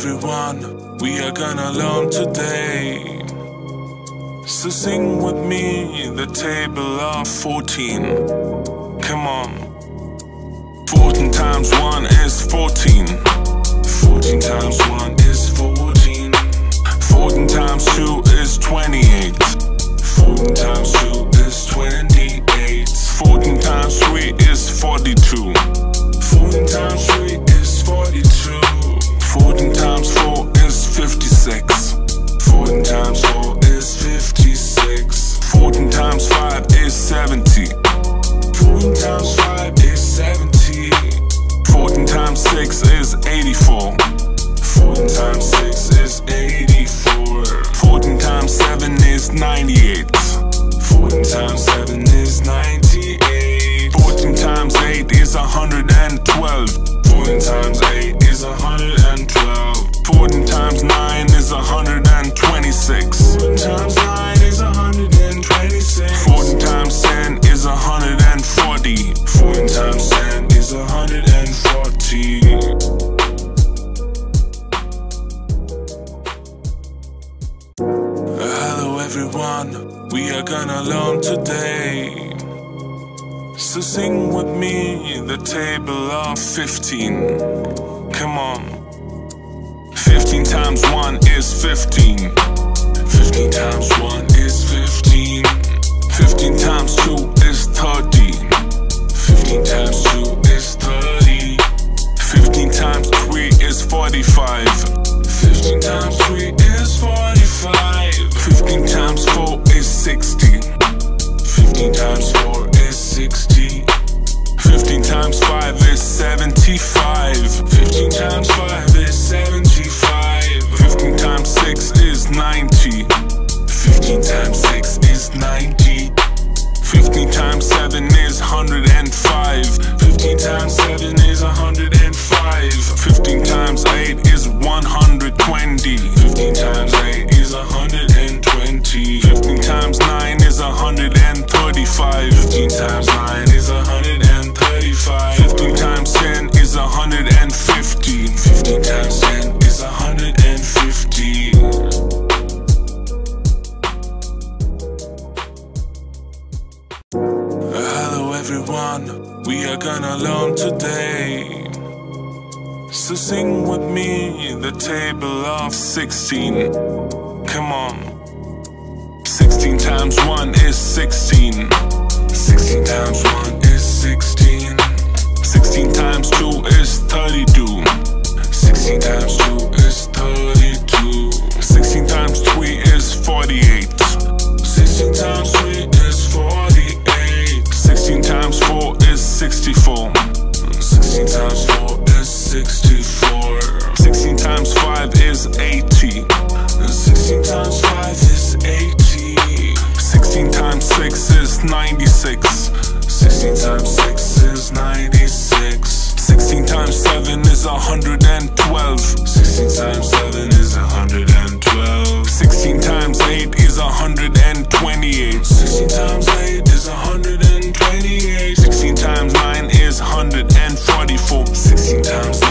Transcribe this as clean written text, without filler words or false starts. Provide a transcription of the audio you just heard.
everyone, we are gonna learn today. So sing with me the table of 14. Come on. 14 times 1 is 14. 14 times 1 is 14. 14 times 2 is 28. 14 times 2 is 28. 14 times 3 is 42. 14 times 3 is 42. 14 times 4 is 56. 14 times 4 is 56. 14 times 5 is 70. 14 times 5 is 70. 14 times 6 is 84. 14 times 6 is 84. 14 times 7 is 98. 14 times 7 is 98. 14 times 8 is 112. 14 times 8 is 112. 14 times 9 is 126. 14 times 9 is 126. 14 times 10 is 140. 14 times 10 is 140. Hello everyone, we are gonna learn today. So sing with me the table of 15. Come on. 15 times 1 is 15. 15 times 1 is 15. 15 times 2 is 30. 15 times 2 is 30. 15 times 3 is 45. 15 times 3 is 45. 15 times 4 is 60. 15 times 4 is 60. 15 times 5 is 75. 15 times 5 is 75. 15 times 6 is 90. 15 times 6 is 90. 15 times 7 is 105. 15 times 7 is 105. 15 times 8 is 120. 15 times 8 is 120. 15 times 9 is 135. 15 times 9 is 135. 15 times 10 is 150. 15 times 10 is 150. Hello everyone, we are gonna learn today. So sing with me the table of 16. Come on. 16 times 1 is 16. 16 times 1 is 16. 16 times 2 is 32. 16 times 2 is 32. 16 times 3 is 48. 16 times 3 is 48. 16 times 4 is 64. 16 times 4 is 64. 16 times 5 is 80. 16 times 5 is 80. 16 times 6 is 96. 16 times 6 is 96. 16 times 7 is 112. 16 times 7 is 112. 16 times 8 is 128. 16 times 8 is 128. 16 times 9 is 144. 16 times